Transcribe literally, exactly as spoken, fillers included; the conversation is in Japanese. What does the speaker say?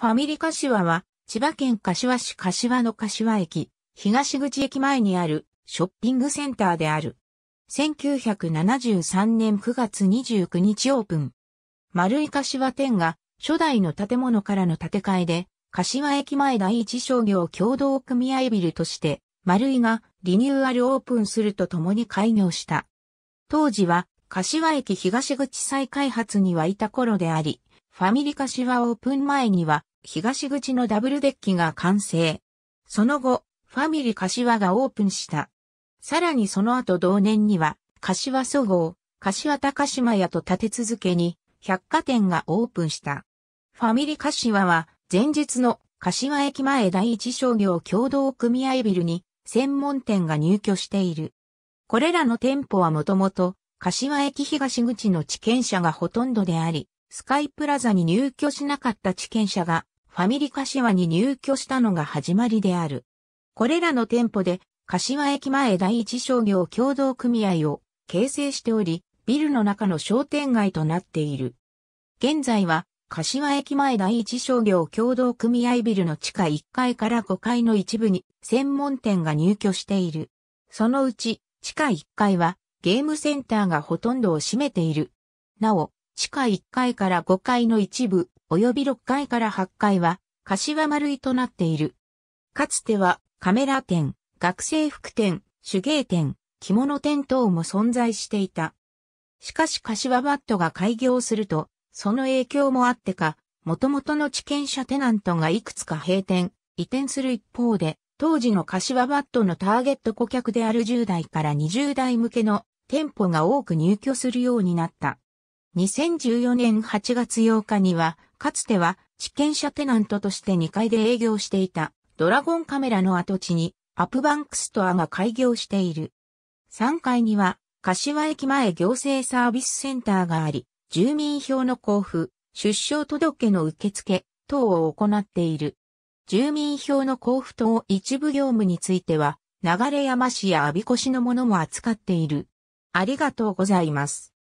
ファミリ柏は、千葉県柏市柏の柏駅、東口駅前にあるショッピングセンターである。せんきゅうひゃくななじゅうさんねんくがつにじゅうくにちオープン。丸井柏店が初代の建物からの建て替えで、柏駅前第一商業協同組合ビルとして、丸井がリニューアルオープンするとともに開業した。当時は、柏駅東口再開発にはいた頃であり、ファミリ柏オープン前には東口のダブルデッキが完成。その後、ファミリ柏がオープンした。さらにその後同年には、柏そごう、柏高島屋と立て続けに百貨店がオープンした。ファミリ柏は前日の柏駅前第一商業協同組合ビルに専門店が入居している。これらの店舗はもともと、柏駅東口の地権者がほとんどであり、スカイプラザに入居しなかった地権者がファミリ柏に入居したのが始まりである。これらの店舗で柏駅前第一商業協同組合を形成しており、ビルの中の商店街となっている。現在は柏駅前第一商業協同組合ビルの地下いっかいからごかいの一部に専門店が入居している。そのうち地下いっかいはゲームセンターがほとんどを占めている。なお、地下いっかいからごかいの一部、及びろっかいからはちかいは、柏丸井となっている。かつては、カメラ店、学生服店、手芸店、着物店等も存在していた。しかし柏バットが開業すると、その影響もあってか、元々の地権者テナントがいくつか閉店、移転する一方で、当時の柏バットのターゲット顧客であるじゅうだいからにじゅうだい向けの店舗が多く入居するようになった。にせんじゅうよねんはちがつようかには、かつては地権者テナントとしてにかいで営業していたドラゴンカメラの跡地にAppBankStoreが開業している。さんがいには柏駅前行政サービスセンターがあり、住民票の交付、出生届の受付等を行っている。住民票の交付等一部業務については、流山市や我孫子市のものも扱っている。ありがとうございます。